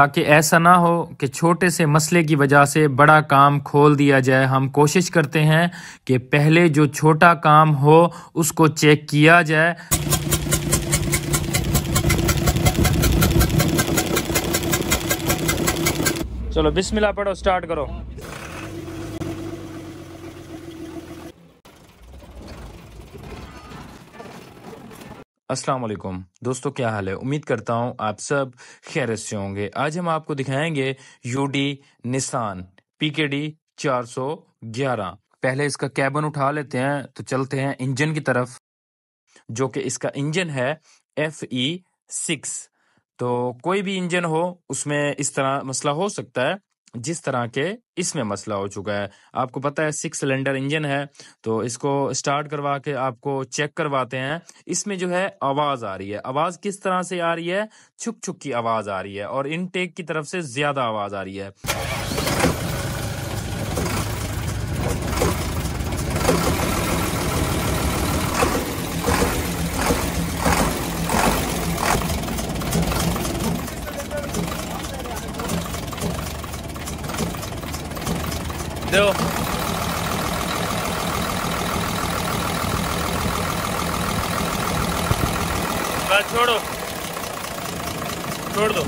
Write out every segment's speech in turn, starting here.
ताकि ऐसा ना हो कि छोटे से मसले की वजह से बड़ा काम खोल दिया जाए। हम कोशिश करते हैं कि पहले जो छोटा काम हो उसको चेक किया जाए। चलो बिस्मिल्लाह पढ़ो, स्टार्ट करो। अस्सलाम वालेकुम दोस्तों, क्या हाल है? उम्मीद करता हूँ आप सब खैरियत से होंगे। आज हम आपको दिखाएंगे यूडी निसान PKD 411। पहले इसका कैबिन उठा लेते हैं, तो चलते हैं इंजन की तरफ, जो कि इसका इंजन है FE 6। तो कोई भी इंजन हो उसमें इस तरह मसला हो सकता है जिस तरह के इसमें मसला हो चुका है। आपको पता है 6 सिलेंडर इंजन है, तो इसको स्टार्ट करवा के आपको चेक करवाते हैं। इसमें जो है आवाज़ आ रही है, आवाज़ किस तरह से आ रही है? छुक छुक की आवाज़ आ रही है और इनटेक की तरफ से ज़्यादा आवाज़ आ रही है। दो बस छोड़ो, छोड़ दो।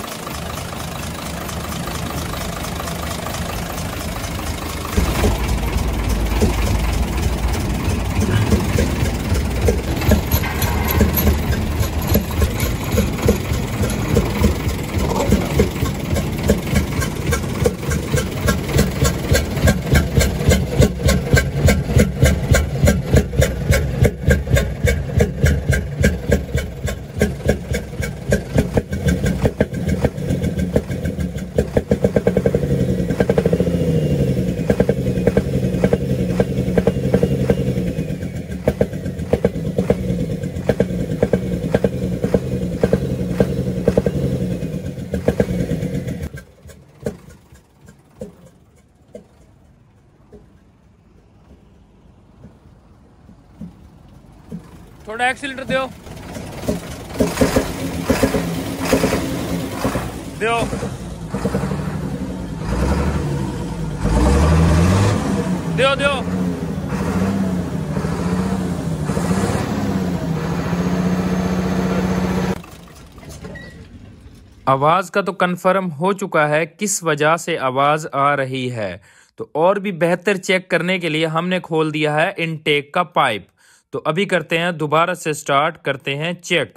थोड़ा एक्सीलेटर दो, दो। दो दो। आवाज का तो कंफर्म हो चुका है किस वजह से आवाज आ रही है। तो और भी बेहतर चेक करने के लिए हमने खोल दिया है इनटेक का पाइप। तो अभी करते हैं दोबारा से स्टार्ट, करते हैं चेक।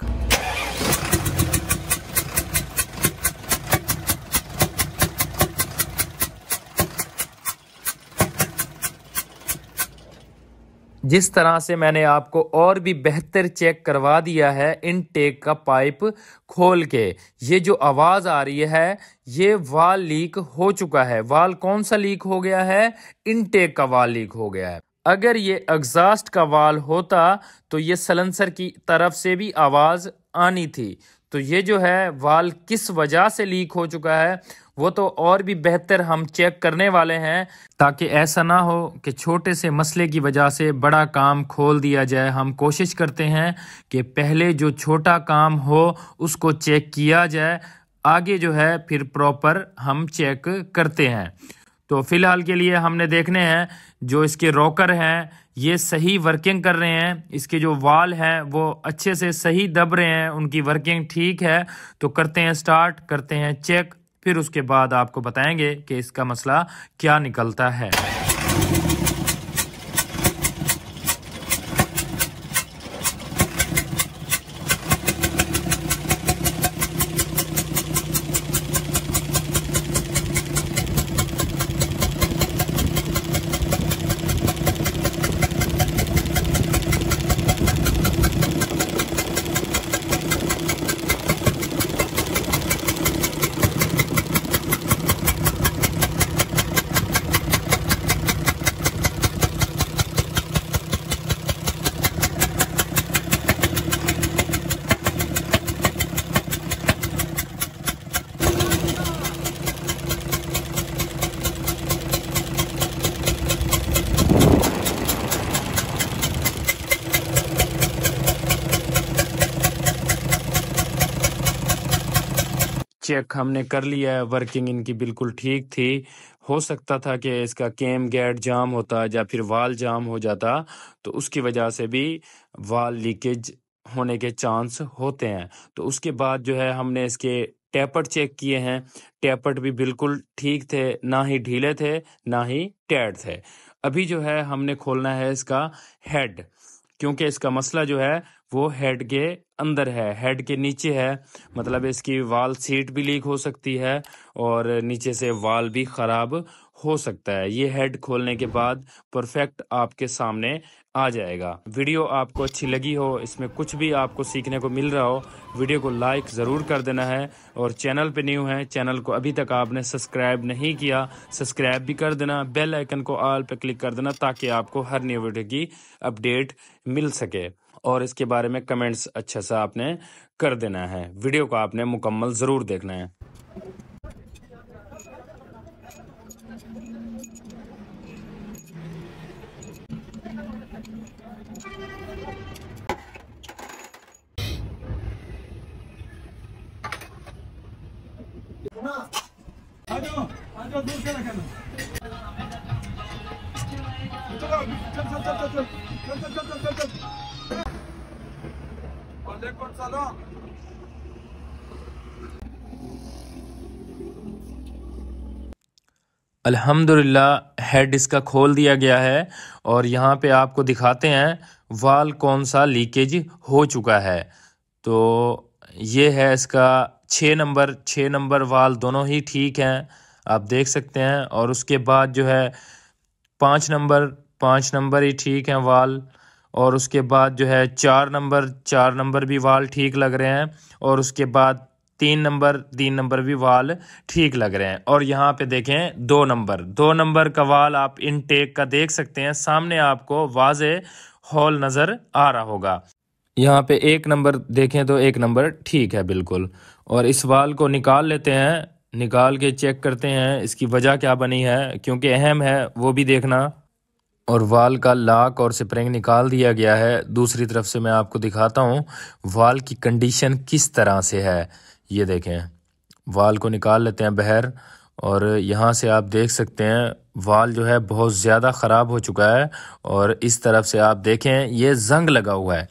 जिस तरह से मैंने आपको और भी बेहतर चेक करवा दिया है इनटेक का पाइप खोल के। ये जो आवाज़ आ रही है ये वाल लीक हो चुका है। वाल कौन सा लीक हो गया है? इनटेक का वाल लीक हो गया है। अगर ये एग्जास्ट का वाल होता तो ये सलेंसर की तरफ से भी आवाज़ आनी थी। तो ये जो है वाल किस वजह से लीक हो चुका है वो तो और भी बेहतर हम चेक करने वाले हैं, ताकि ऐसा ना हो कि छोटे से मसले की वजह से बड़ा काम खोल दिया जाए। हम कोशिश करते हैं कि पहले जो छोटा काम हो उसको चेक किया जाए, आगे जो है फिर प्रॉपर हम चेक करते हैं। तो फ़िलहाल के लिए हमने देखने हैं जो इसके रॉकर हैं ये सही वर्किंग कर रहे हैं, इसके जो वाल हैं वो अच्छे से सही दब रहे हैं, उनकी वर्किंग ठीक है। तो करते हैं स्टार्ट, करते हैं चेक, फिर उसके बाद आपको बताएंगे कि इसका मसला क्या निकलता है। चेक हमने कर लिया है, वर्किंग इनकी बिल्कुल ठीक थी। हो सकता था कि इसका कैम गेट जाम होता या फिर वाल जाम हो जाता तो उसकी वजह से भी वाल लीकेज होने के चांस होते हैं। तो उसके बाद जो है हमने इसके टैपर चेक किए हैं, टैपर भी बिल्कुल ठीक थे, ना ही ढीले थे ना ही टैट थे। अभी जो है हमने खोलना है इसका हेड, क्योंकि इसका मसला जो है वो हेड के अंदर है, हेड के नीचे है, मतलब इसकी वाल सीट भी लीक हो सकती है और नीचे से वाल भी ख़राब हो सकता है। ये हेड खोलने के बाद परफेक्ट आपके सामने आ जाएगा। वीडियो आपको अच्छी लगी हो, इसमें कुछ भी आपको सीखने को मिल रहा हो, वीडियो को लाइक ज़रूर कर देना है। और चैनल पे न्यू है, चैनल को अभी तक आपने सब्सक्राइब नहीं किया, सब्सक्राइब भी कर देना, बेल आइकन को ऑल पे क्लिक कर देना ताकि आपको हर न्यू वीडियो की अपडेट मिल सके। और इसके बारे में कमेंट्स अच्छा सा आपने कर देना है, वीडियो को आपने मुकम्मल ज़रूर देखना है। आजो दूर से रखना, चल और देख कौन सा लो अल्हम्दुलिल्लाह हेड इसका खोल दिया गया है। और यहाँ पे आपको दिखाते हैं वाल कौन सा लीकेज हो चुका है। तो ये है इसका 6 नंबर वाल, दोनों ही ठीक हैं आप देख सकते हैं। और उसके बाद जो है 5 नंबर ही ठीक हैं वाल। और उसके बाद जो है 4 नंबर भी वाल ठीक लग रहे हैं। और उसके बाद 3 नंबर भी वाल ठीक लग रहे हैं। और यहाँ पे देखें 2 नंबर का वाल आप इनटेक का देख सकते हैं, सामने आपको वाजे हॉल नज़र आ रहा होगा। यहाँ पे 1 नंबर देखें तो 1 नंबर ठीक है बिल्कुल। और इस वाल को निकाल लेते हैं, निकाल के चेक करते हैं इसकी वजह क्या बनी है, क्योंकि अहम है वो भी देखना। और वाल का लाक और स्प्रिंग निकाल दिया गया है। दूसरी तरफ से मैं आपको दिखाता हूँ वाल की कंडीशन किस तरह से है, ये देखें। वाल को निकाल लेते हैं बाहर और यहाँ से आप देख सकते हैं वाल जो है बहुत ज़्यादा ख़राब हो चुका है। और इस तरफ से आप देखें ये जंग लगा हुआ है,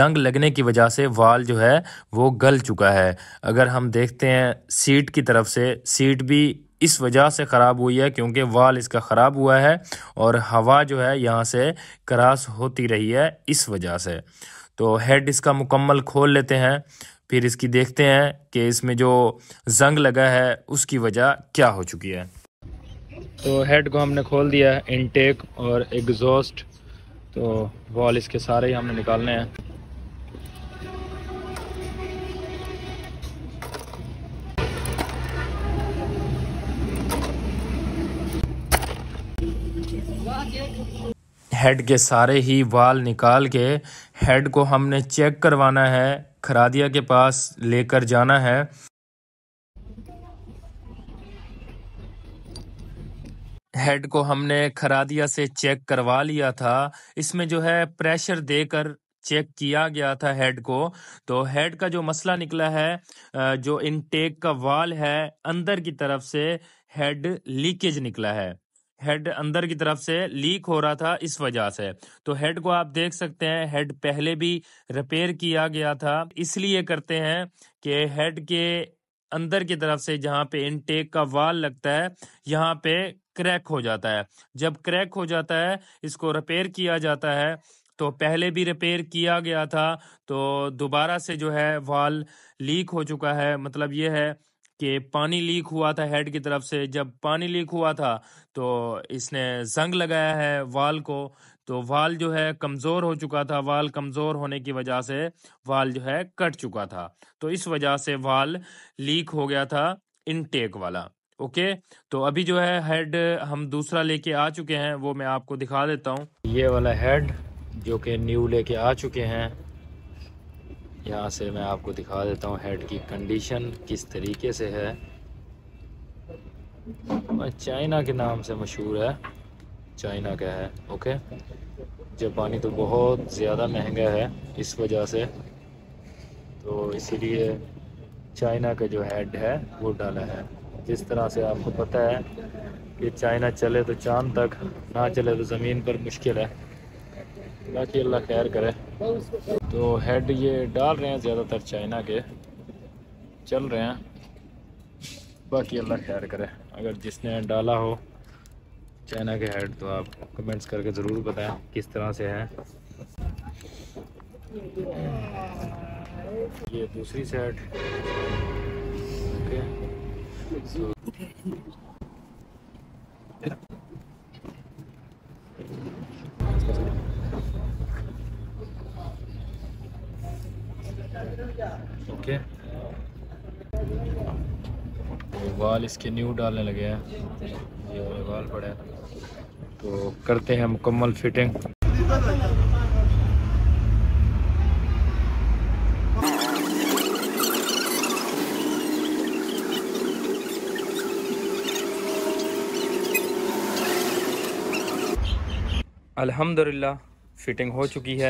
जंग लगने की वजह से वाल जो है वो गल चुका है। अगर हम देखते हैं सीट की तरफ से, सीट भी इस वजह से ख़राब हुई है क्योंकि वाल इसका ख़राब हुआ है और हवा जो है यहाँ से क्रॉस होती रही है इस वजह से। तो हेड इसका मुकम्मल खोल लेते हैं, फिर इसकी देखते हैं कि इसमें जो जंग लगा है उसकी वजह क्या हो चुकी है। तो हेड को हमने खोल दिया है, इनटेक और एग्जॉस्ट, तो वाल इसके सारे ही हमने निकालने हैं। हेड के सारे ही वाल निकाल के हेड को हमने चेक करवाना है, खरादिया के पास लेकर जाना है। हेड को हमने खरादिया से चेक करवा लिया था, इसमें जो है प्रेशर देकर चेक किया गया था हेड को। तो हेड का जो मसला निकला है, जो इनटेक का वाल है अंदर की तरफ से हेड लीकेज निकला है, हेड अंदर की तरफ से लीक हो रहा था इस वजह से। तो हेड को आप देख सकते हैं, हेड पहले भी रिपेयर किया गया था, इसलिए करते हैं कि हेड के अंदर की तरफ से जहाँ पे इनटेक का वाल लगता है यहाँ पे क्रैक हो जाता है। जब क्रैक हो जाता है इसको रिपेयर किया जाता है, तो पहले भी रिपेयर किया गया था। तो दोबारा से जो है वाल लीक हो चुका है, मतलब ये है कि पानी लीक हुआ था हेड की तरफ से। जब पानी लीक हुआ था तो इसने जंग लगाया है वाल को, तो वाल जो है कमज़ोर हो चुका था। वाल कमज़ोर होने की वजह से वाल जो है कट चुका था, तो इस वजह से वाल लीक हो गया था इनटेक वाला। ओके, तो अभी जो है हेड हम दूसरा लेके आ चुके हैं, वो मैं आपको दिखा देता हूँ। ये वाला हेड जो कि न्यू लेके आ चुके हैं, यहाँ से मैं आपको दिखा देता हूँ हेड की कंडीशन किस तरीके से है। चाइना के नाम से मशहूर है, चाइना का है। ओके, जापानी तो बहुत ज़्यादा महंगा है इस वजह से, तो इसीलिए चाइना का जो हेड है वो डाला है। जिस तरह से आपको पता है कि चाइना चले तो चांद तक, ना चले तो ज़मीन पर मुश्किल है, बाकी अल्लाह खैर करे। तो हेड ये डाल रहे हैं, ज़्यादातर चाइना के चल रहे हैं, बाकी अल्लाह खैर करे। अगर जिसने डाला हो चाइना के हेड तो आप कमेंट्स करके ज़रूर बताएं किस तरह से है। ये दूसरी सेट, ओके। वाल इसके न्यू डालने लगे हैं, ये वाले वाल पड़े हैं, तो करते हैं मुकम्मल फिटिंग। अल्हम्दुलिल्लाह फिटिंग हो चुकी है,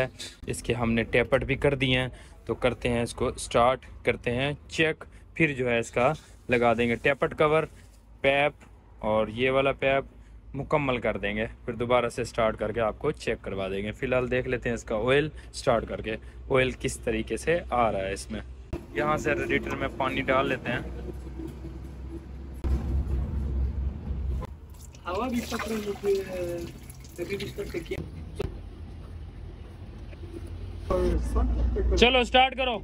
इसके हमने टेपर्ड भी कर दिए हैं। तो करते हैं इसको स्टार्ट, करते हैं चेक, फिर जो है इसका लगा देंगे टेपर्ड कवर, पैप और ये वाला पैप मुकम्मल कर देंगे, फिर दोबारा से स्टार्ट करके आपको चेक करवा देंगे। फ़िलहाल देख लेते हैं इसका ऑयल स्टार्ट करके, ऑयल किस तरीके से आ रहा है इसमें। यहाँ से रेडिएटर में पानी डाल लेते हैं, हवा भी पकड़ लेती है। चलो स्टार्ट करो।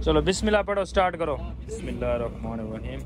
चलो बिस्मिल्लाह पढ़ो, स्टार्ट करो। बिस्मिल्लाहिर्रहमानिर्रहीम।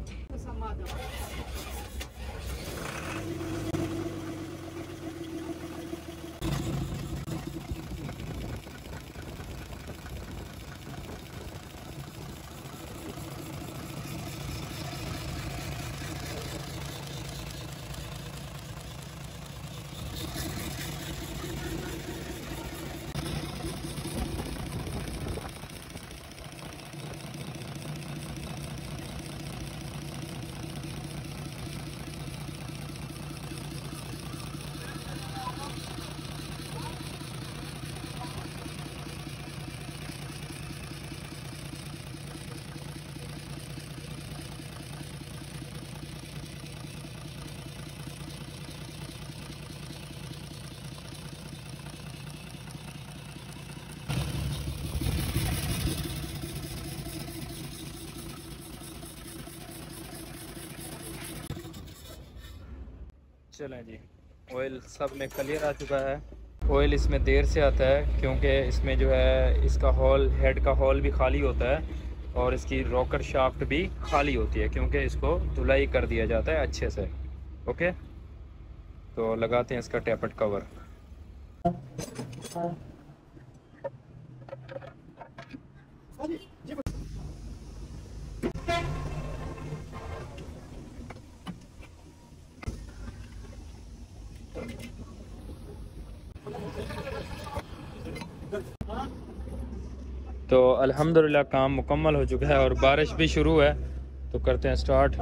चलें जी, ऑयल सब में क्लियर आ चुका है। ऑयल इसमें देर से आता है क्योंकि इसमें जो है इसका हॉल, हेड का हॉल भी खाली होता है और इसकी रॉकर शाफ्ट भी खाली होती है क्योंकि इसको धुलाई कर दिया जाता है अच्छे से। ओके, तो लगाते हैं इसका टेपर्ड कवर। तो अल्हम्दुलिल्लाह काम मुकम्मल हो चुका है और बारिश भी शुरू है, तो करते हैं स्टार्ट।